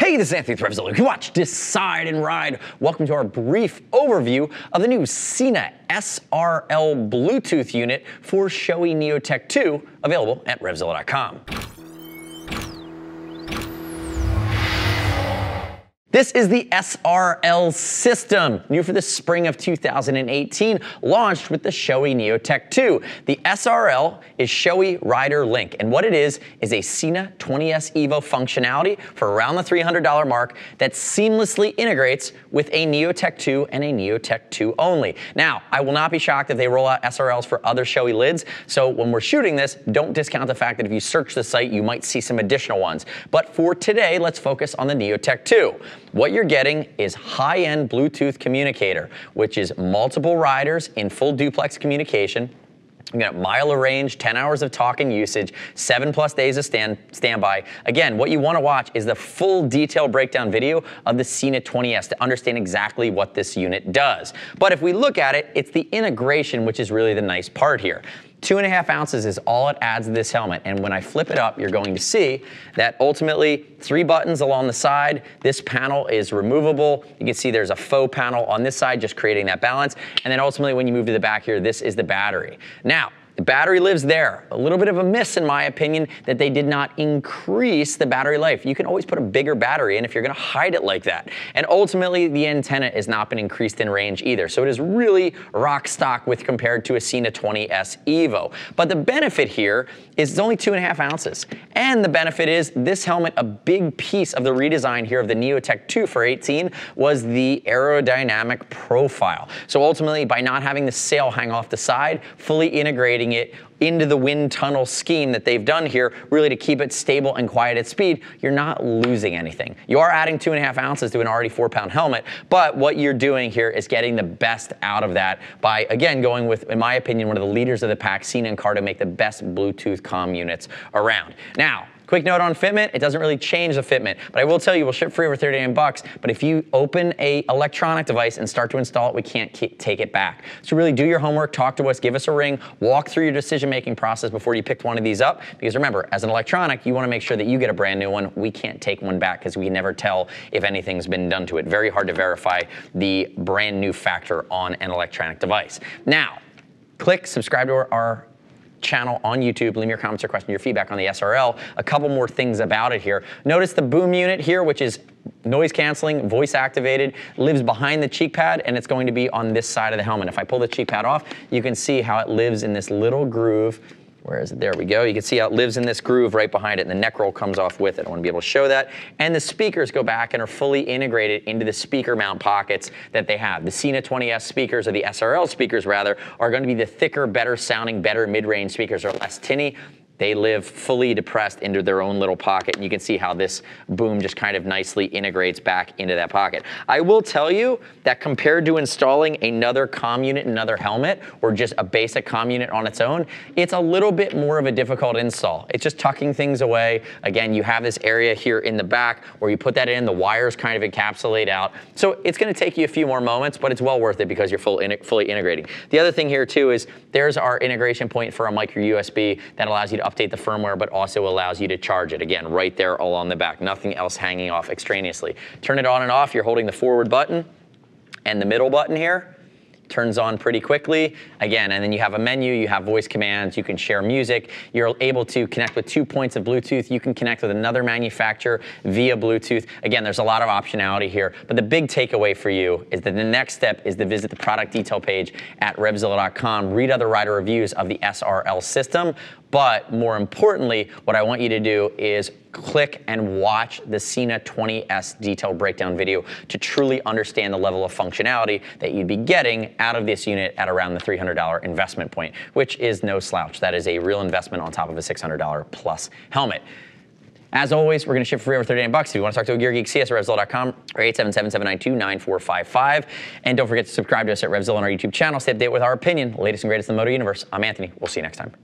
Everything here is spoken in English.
Hey, this is Anthony with RevZilla. You can watch, decide, and ride. Welcome to our brief overview of the new Sena SRL Bluetooth unit for Shoei Neotec 2, available at RevZilla.com. This is the SRL system, new for the spring of 2018, launched with the Shoei Neotec 2. The SRL is Shoei Rider Link, and what it is a Sena 20S EVO functionality for around the $300 mark that seamlessly integrates with a Neotec 2 and a Neotec 2 only. Now, I will not be shocked if they roll out SRLs for other Shoei lids, so when we're shooting this, don't discount the fact that if you search the site, you might see some additional ones. But for today, let's focus on the Neotec 2. What you're getting is high-end Bluetooth communicator, which is multiple riders in full duplex communication. You got mile of range, 10 hours of talk and usage, 7+ days of standby. Again, what you want to watch is the full detail breakdown video of the Sena 20S to understand exactly what this unit does. But if we look at it, it's the integration which is really the nice part here. 2.5 ounces is all it adds to this helmet, and when I flip it up, you're going to see that ultimately 3 buttons along the side. This panel is removable. You can see there's a faux panel on this side, just creating that balance. And then ultimately, when you move to the back here, this is the battery. Now, the battery lives there. A little bit of a miss, in my opinion, that they did not increase the battery life. You can always put a bigger battery in if you're gonna hide it like that. And ultimately, the antenna has not been increased in range either. So it is really rock stock with compared to a Sena 20S EVO. But the benefit here is it's only 2.5 ounces. And the benefit is this helmet, a big piece of the redesign here of the Neotec 2 for 18 was the aerodynamic profile. So ultimately, by not having the sail hang off the side, fully integrating it into the wind tunnel scheme that they've done here, really to keep it stable and quiet at speed, you're not losing anything. You are adding 2.5 ounces to an already 4-pound helmet, but what you're doing here is getting the best out of that by, again, going with, in my opinion, one of the leaders of the pack, Sena and Cardo make the best Bluetooth comm units around. Now, quick note on fitment, it doesn't really change the fitment, but I will tell you we'll ship free over 39 bucks, but if you open a electronic device and start to install it, we can't take it back. So really do your homework, talk to us, give us a ring, walk through your decision-making process before you pick one of these up, because remember, as an electronic, you wanna make sure that you get a brand new one. We can't take one back because we never tell if anything's been done to it. Very hard to verify the brand new factor on an electronic device. Now, click subscribe to our channel on YouTube. Leave me your comments or questions, your feedback on the SRL. A couple more things about it here. Notice the boom unit here, which is noise canceling, voice activated, lives behind the cheek pad, and it's going to be on this side of the helmet. If I pull the cheek pad off, you can see how it lives in this little groove. Where is it? There we go. You can see how it lives in this groove right behind it, and the neck roll comes off with it. I want to be able to show that. And the speakers go back and are fully integrated into the speaker mount pockets that they have. The Sena 20S speakers, or the SRL speakers rather, are going to be the thicker, better sounding, better mid-range speakers, or less tinny. They live fully depressed into their own little pocket, and you can see how this boom just kind of nicely integrates back into that pocket. I will tell you that compared to installing another comm unit, another helmet, or just a basic comm unit on its own, it's a little bit more of a difficult install. It's just tucking things away. Again, you have this area here in the back where you put that in, the wires kind of encapsulate out. So it's gonna take you a few more moments, but it's well worth it because you're fully integrating. The other thing here too is there's our integration point for a micro USB that allows you to update the firmware, but also allows you to charge it. Again, right there along the back. Nothing else hanging off extraneously. Turn it on and off. You're holding the forward button and the middle button here. Turns on pretty quickly. Again, and then you have a menu, you have voice commands, you can share music. You're able to connect with 2 points of Bluetooth. You can connect with another manufacturer via Bluetooth. Again, there's a lot of optionality here, but the big takeaway for you is that the next step is to visit the product detail page at RevZilla.com, read other rider reviews of the SRL system, but more importantly, what I want you to do is click and watch the Sena 20S detailed breakdown video to truly understand the level of functionality that you'd be getting out of this unit at around the $300 investment point, which is no slouch. That is a real investment on top of a $600 plus helmet. As always, we're gonna ship free over 39 bucks. If you wanna talk to a gear geek, see us at RevZilla.com or 877-792-9455. And don't forget to subscribe to us at RevZilla on our YouTube channel. Stay up to date with our opinion, latest and greatest in the moto universe. I'm Anthony, we'll see you next time.